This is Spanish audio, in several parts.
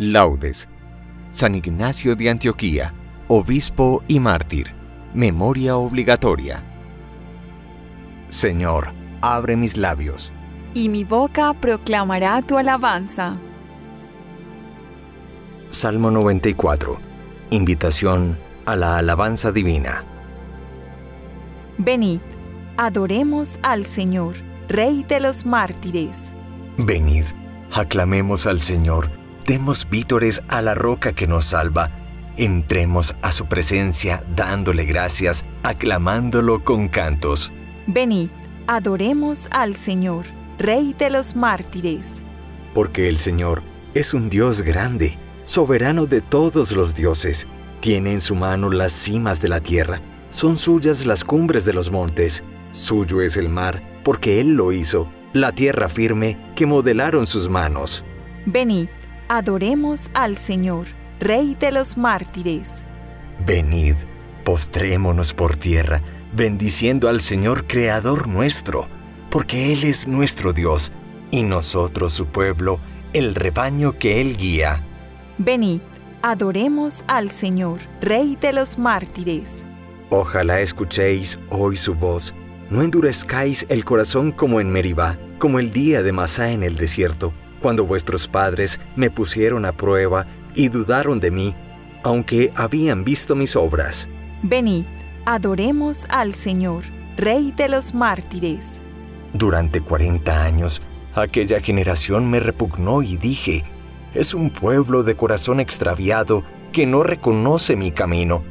Laudes. San Ignacio de Antioquía, obispo y mártir. Memoria obligatoria. Señor, abre mis labios, y mi boca proclamará tu alabanza. Salmo 94. Invitación a la alabanza divina. Venid, adoremos al Señor, Rey de los mártires. Venid, aclamemos al Señor, demos vítores a la roca que nos salva. Entremos a su presencia dándole gracias, aclamándolo con cantos. Venid, adoremos al Señor, Rey de los mártires. Porque el Señor es un Dios grande, soberano de todos los dioses. Tiene en su mano las cimas de la tierra, son suyas las cumbres de los montes. Suyo es el mar, porque Él lo hizo, la tierra firme que modelaron sus manos. Venid, adoremos al Señor, Rey de los mártires. Venid, postrémonos por tierra, bendiciendo al Señor Creador nuestro, porque Él es nuestro Dios, y nosotros su pueblo, el rebaño que Él guía. Venid, adoremos al Señor, Rey de los mártires. Ojalá escuchéis hoy su voz, no endurezcáis el corazón como en Meribá, como el día de Masá en el desierto, cuando vuestros padres me pusieron a prueba y dudaron de mí, aunque habían visto mis obras. Venid, adoremos al Señor, Rey de los mártires. Durante 40 años, aquella generación me repugnó y dije, es un pueblo de corazón extraviado que no reconoce mi camino.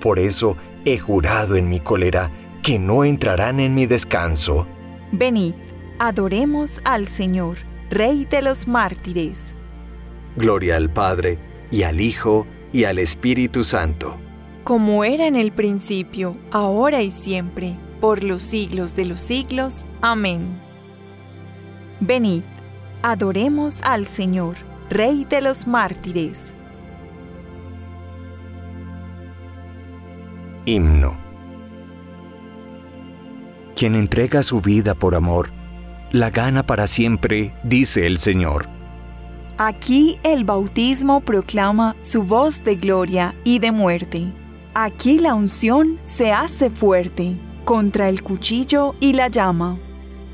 Por eso he jurado en mi cólera que no entrarán en mi descanso. Venid, adoremos al Señor, Rey de los mártires. Gloria al Padre, y al Hijo, y al Espíritu Santo. Como era en el principio, ahora y siempre, por los siglos de los siglos. Amén. Venid, adoremos al Señor, Rey de los mártires. Himno. Quien entrega su vida por amor, la gana para siempre, dice el Señor. Aquí el bautismo proclama su voz de gloria y de muerte. Aquí la unción se hace fuerte contra el cuchillo y la llama.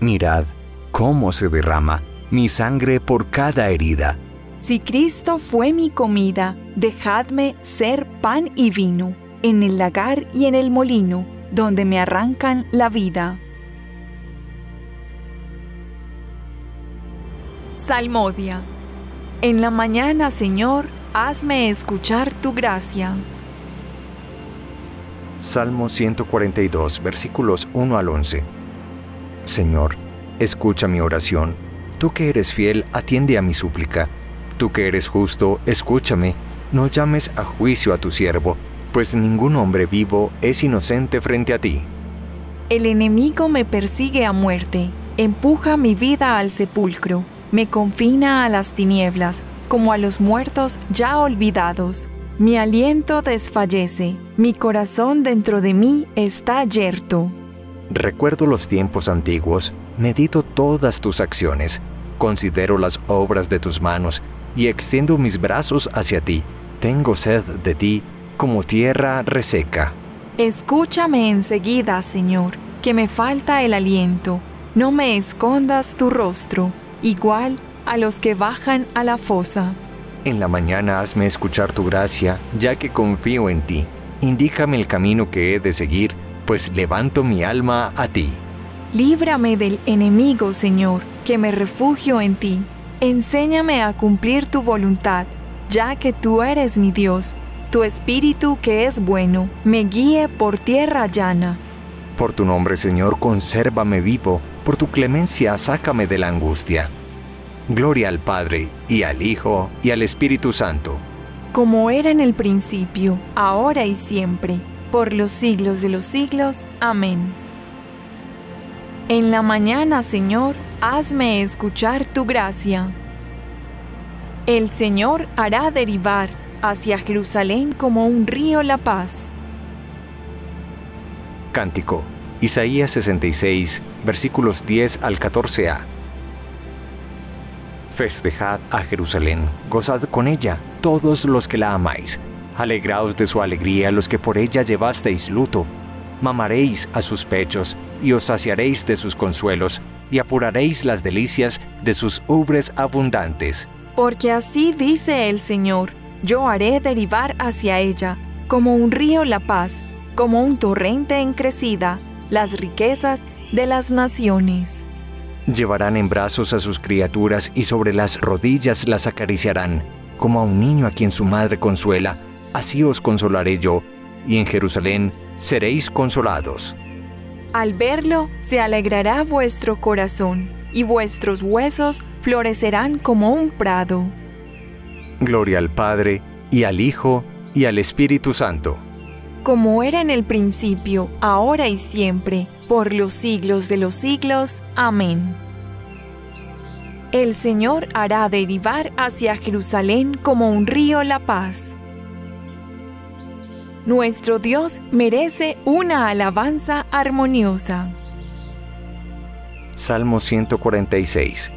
Mirad cómo se derrama mi sangre por cada herida. Si Cristo fue mi comida, dejadme ser pan y vino en el lagar y en el molino, donde me arrancan la vida. Salmodia. En la mañana, Señor, hazme escuchar tu gracia. Salmo 142, versículos 1 al 11. Señor, escucha mi oración. Tú que eres fiel, atiende a mi súplica. Tú que eres justo, escúchame. No llames a juicio a tu siervo, pues ningún hombre vivo es inocente frente a ti. El enemigo me persigue a muerte, empuja mi vida al sepulcro. Me confina a las tinieblas, como a los muertos ya olvidados. Mi aliento desfallece, mi corazón dentro de mí está yerto. Recuerdo los tiempos antiguos, medito todas tus acciones, considero las obras de tus manos y extiendo mis brazos hacia ti. Tengo sed de ti como tierra reseca. Escúchame enseguida, Señor, que me falta el aliento. No me escondas tu rostro, igual a los que bajan a la fosa. En la mañana hazme escuchar tu gracia, ya que confío en ti. Indícame el camino que he de seguir, pues levanto mi alma a ti. Líbrame del enemigo, Señor, que me refugio en ti. Enséñame a cumplir tu voluntad, ya que tú eres mi Dios. Tu espíritu, que es bueno, me guíe por tierra llana. Por tu nombre, Señor, consérvame vivo. Por tu clemencia, sácame de la angustia. Gloria al Padre, y al Hijo, y al Espíritu Santo. Como era en el principio, ahora y siempre, por los siglos de los siglos. Amén. En la mañana, Señor, hazme escuchar tu gracia. El Señor hará derivar hacia Jerusalén como un río la paz. Cántico. Isaías 66, versículos 10 al 14a. Festejad a Jerusalén, gozad con ella, todos los que la amáis. Alegraos de su alegría los que por ella llevasteis luto. Mamaréis a sus pechos, y os saciaréis de sus consuelos, y apuraréis las delicias de sus ubres abundantes. Porque así dice el Señor, yo haré derivar hacia ella, como un río la paz, como un torrente en crecida, las riquezas de las naciones. Llevarán en brazos a sus criaturas y sobre las rodillas las acariciarán, como a un niño a quien su madre consuela, así os consolaré yo, y en Jerusalén seréis consolados. Al verlo se alegrará vuestro corazón, y vuestros huesos florecerán como un prado. Gloria al Padre, y al Hijo, y al Espíritu Santo. Como era en el principio, ahora y siempre, por los siglos de los siglos. Amén. El Señor hará derivar hacia Jerusalén como un río la paz. Nuestro Dios merece una alabanza armoniosa. Salmo 146.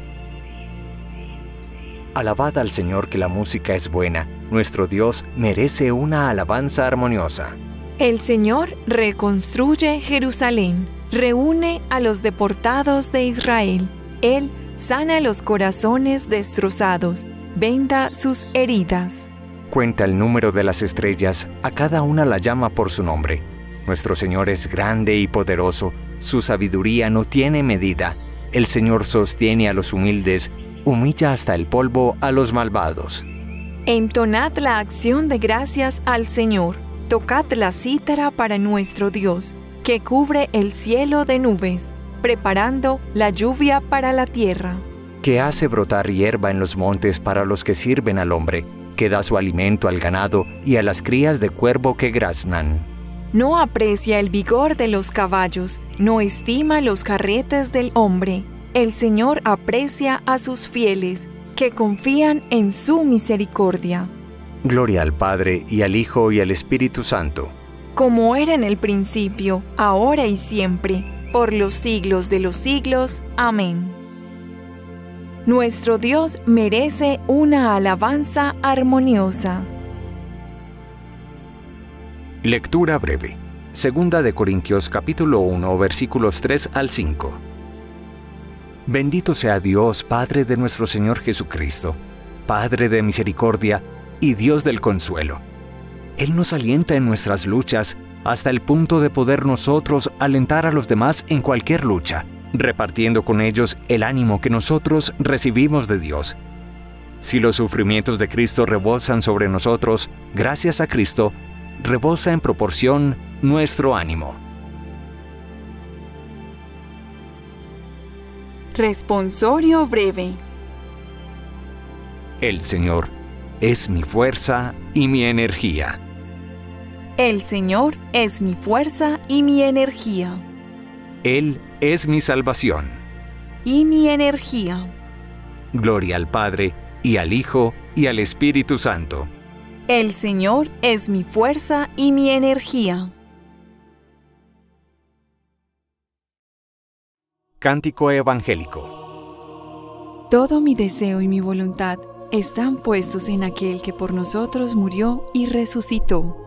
Alabad al Señor que la música es buena. Nuestro Dios merece una alabanza armoniosa. El Señor reconstruye Jerusalén. Reúne a los deportados de Israel. Él sana los corazones destrozados. Venda sus heridas. Cuenta el número de las estrellas, a cada una la llama por su nombre. Nuestro Señor es grande y poderoso, su sabiduría no tiene medida. El Señor sostiene a los humildes, humilla hasta el polvo a los malvados. Entonad la acción de gracias al Señor, tocad la cítara para nuestro Dios, que cubre el cielo de nubes, preparando la lluvia para la tierra. Que hace brotar hierba en los montes para los que sirven al hombre, que da su alimento al ganado y a las crías de cuervo que graznan. No aprecia el vigor de los caballos, no estima los carretes del hombre. El Señor aprecia a sus fieles, que confían en su misericordia. Gloria al Padre, y al Hijo, y al Espíritu Santo. Como era en el principio, ahora y siempre, por los siglos de los siglos. Amén. Nuestro Dios merece una alabanza armoniosa. Lectura breve. Segunda de Corintios capítulo 1, versículos 3 al 5. Bendito sea Dios, Padre de nuestro Señor Jesucristo, Padre de misericordia y Dios del consuelo. Él nos alienta en nuestras luchas hasta el punto de poder nosotros alentar a los demás en cualquier lucha, repartiendo con ellos el ánimo que nosotros recibimos de Dios. Si los sufrimientos de Cristo rebosan sobre nosotros, gracias a Cristo, rebosa en proporción nuestro ánimo. Responsorio breve. El Señor es mi fuerza y mi energía. El Señor es mi fuerza y mi energía. Él es mi salvación y mi energía. Gloria al Padre, y al Hijo, y al Espíritu Santo. El Señor es mi fuerza y mi energía. Cántico evangélico. Todo mi deseo y mi voluntad están puestos en aquel que por nosotros murió y resucitó.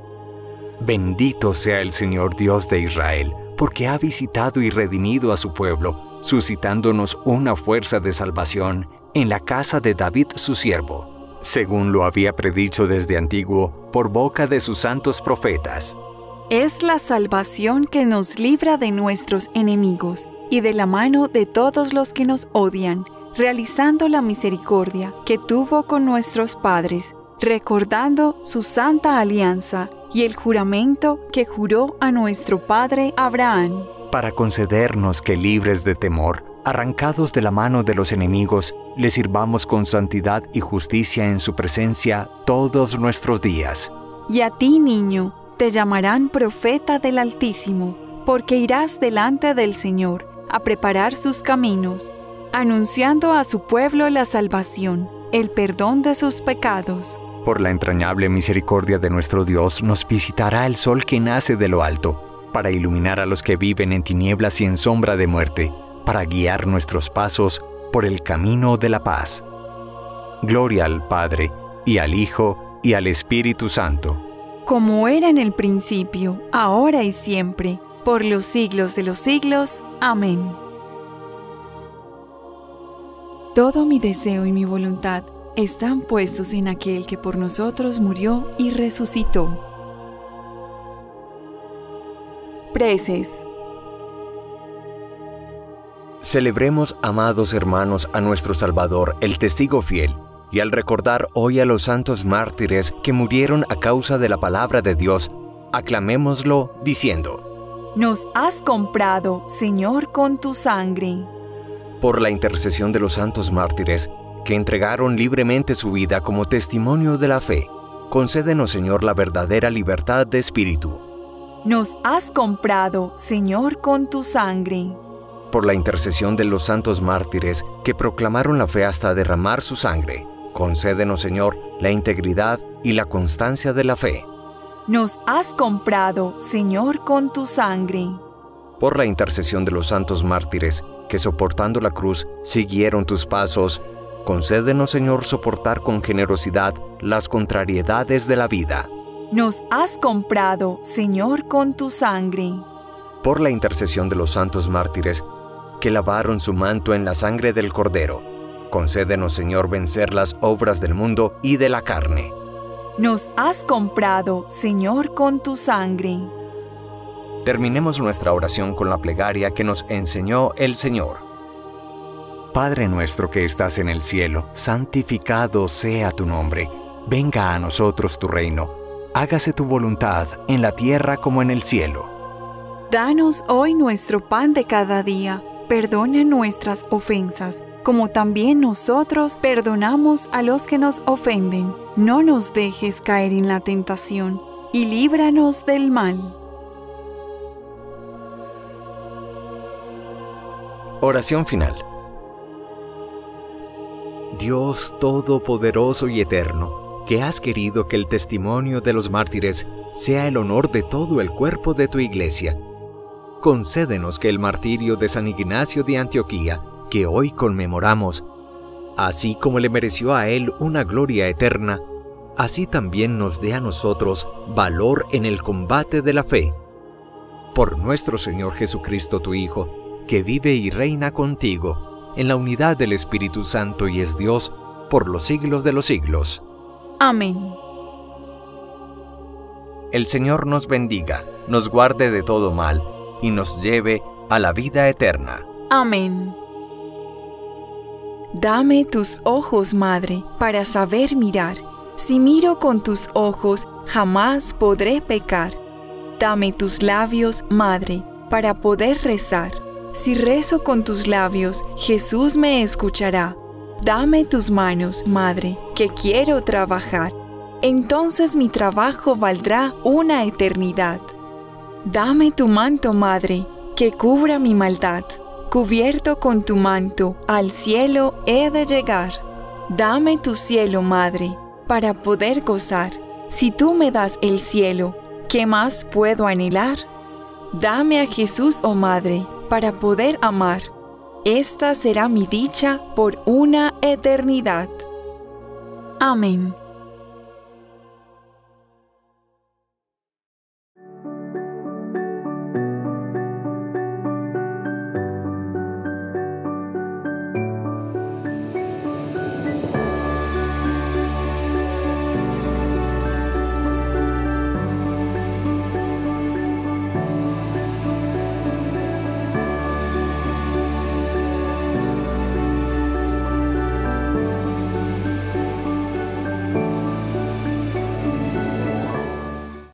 Bendito sea el Señor Dios de Israel, porque ha visitado y redimido a su pueblo, suscitándonos una fuerza de salvación en la casa de David su siervo, según lo había predicho desde antiguo por boca de sus santos profetas. Es la salvación que nos libra de nuestros enemigos y de la mano de todos los que nos odian, realizando la misericordia que tuvo con nuestros padres, recordando su santa alianza y el juramento que juró a nuestro padre Abraham, para concedernos que, libres de temor, arrancados de la mano de los enemigos, le sirvamos con santidad y justicia en su presencia todos nuestros días. Y a ti, niño, te llamarán profeta del Altísimo, porque irás delante del Señor a preparar sus caminos, anunciando a su pueblo la salvación, el perdón de sus pecados. Por la entrañable misericordia de nuestro Dios nos visitará el sol que nace de lo alto, para iluminar a los que viven en tinieblas y en sombra de muerte, para guiar nuestros pasos por el camino de la paz. Gloria al Padre, y al Hijo, y al Espíritu Santo. Como era en el principio, ahora y siempre, por los siglos de los siglos. Amén. Todo mi deseo y mi voluntad están puestos en aquel que por nosotros murió y resucitó. Preces. Celebremos, amados hermanos, a nuestro Salvador, el testigo fiel, y al recordar hoy a los santos mártires que murieron a causa de la palabra de Dios, aclamémoslo diciendo: Nos has comprado, Señor, con tu sangre. Por la intercesión de los santos mártires, que entregaron libremente su vida como testimonio de la fe, concédenos, Señor, la verdadera libertad de espíritu. Nos has comprado, Señor, con tu sangre. Por la intercesión de los santos mártires que proclamaron la fe hasta derramar su sangre, concédenos, Señor, la integridad y la constancia de la fe. Nos has comprado, Señor, con tu sangre. Por la intercesión de los santos mártires que soportando la cruz siguieron tus pasos, concédenos, Señor, soportar con generosidad las contrariedades de la vida. Nos has comprado, Señor, con tu sangre. Por la intercesión de los santos mártires que lavaron su manto en la sangre del Cordero, concédenos, Señor, vencer las obras del mundo y de la carne. Nos has comprado, Señor, con tu sangre. Terminemos nuestra oración con la plegaria que nos enseñó el Señor. Padre nuestro que estás en el cielo, santificado sea tu nombre. Venga a nosotros tu reino. Hágase tu voluntad en la tierra como en el cielo. Danos hoy nuestro pan de cada día. Perdona nuestras ofensas, como también nosotros perdonamos a los que nos ofenden. No nos dejes caer en la tentación, y líbranos del mal. Oración final. Dios todopoderoso y eterno, que has querido que el testimonio de los mártires sea el honor de todo el cuerpo de tu Iglesia, concédenos que el martirio de San Ignacio de Antioquía, que hoy conmemoramos, así como le mereció a él una gloria eterna, así también nos dé a nosotros valor en el combate de la fe. Por nuestro Señor Jesucristo, tu Hijo, que vive y reina contigo, en la unidad del Espíritu Santo y es Dios, por los siglos de los siglos. Amén. El Señor nos bendiga, nos guarde de todo mal, y nos lleve a la vida eterna. Amén. Dame tus ojos, Madre, para saber mirar. Si miro con tus ojos, jamás podré pecar. Dame tus labios, Madre, para poder rezar. Si rezo con tus labios, Jesús me escuchará. Dame tus manos, Madre, que quiero trabajar. Entonces mi trabajo valdrá una eternidad. Dame tu manto, Madre, que cubra mi maldad. Cubierto con tu manto, al cielo he de llegar. Dame tu cielo, Madre, para poder gozar. Si tú me das el cielo, ¿qué más puedo anhelar? Dame a Jesús, oh Madre, para poder amar. Esta será mi dicha por una eternidad. Amén.